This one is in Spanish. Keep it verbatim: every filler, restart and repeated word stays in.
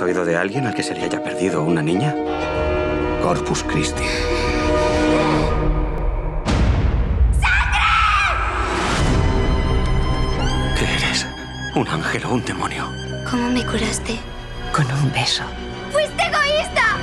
¿Has oído de alguien al que se le haya perdido una niña? Corpus Christi. ¡Sangre! ¿Qué eres? ¿Un ángel o un demonio? ¿Cómo me curaste? Con un beso. ¡Fuiste egoísta!